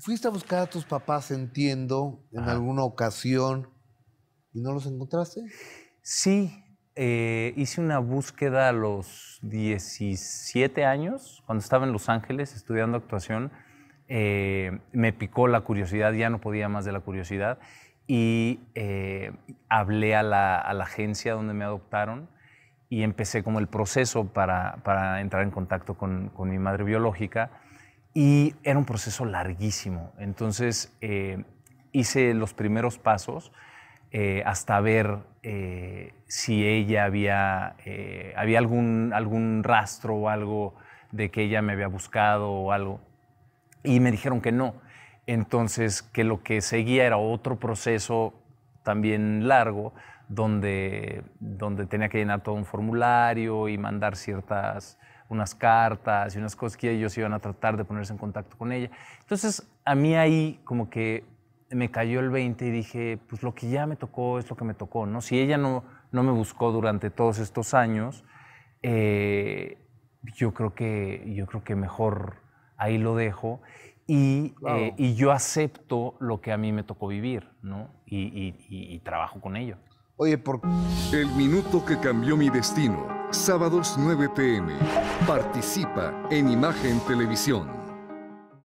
Fuiste a buscar a tus papás, entiendo, en alguna ocasión, ¿y no los encontraste? Sí, hice una búsqueda a los 17 años, cuando estaba en Los Ángeles estudiando actuación. Me picó la curiosidad, ya no podía más de la curiosidad, y hablé a la agencia donde me adoptaron y empecé como el proceso para entrar en contacto con mi madre biológica. Y era un proceso larguísimo, entonces hice los primeros pasos hasta ver si ella había algún rastro o algo de que ella me había buscado o algo. Y me dijeron que no, entonces que lo que seguía era otro proceso también largo, donde tenía que llenar todo un formulario y mandar unas cartas y unas cosas que ellos iban a tratar de ponerse en contacto con ella. Entonces, a mí ahí como que me cayó el 20 y dije, pues lo que ya me tocó es lo que me tocó, ¿no? Si ella no me buscó durante todos estos años, yo creo que mejor ahí lo dejo y, claro, y yo acepto lo que a mí me tocó vivir, ¿no? Y trabajo con ello. Oye, El minuto que cambió mi destino. Sábados 9 p.m. Participa en Imagen Televisión.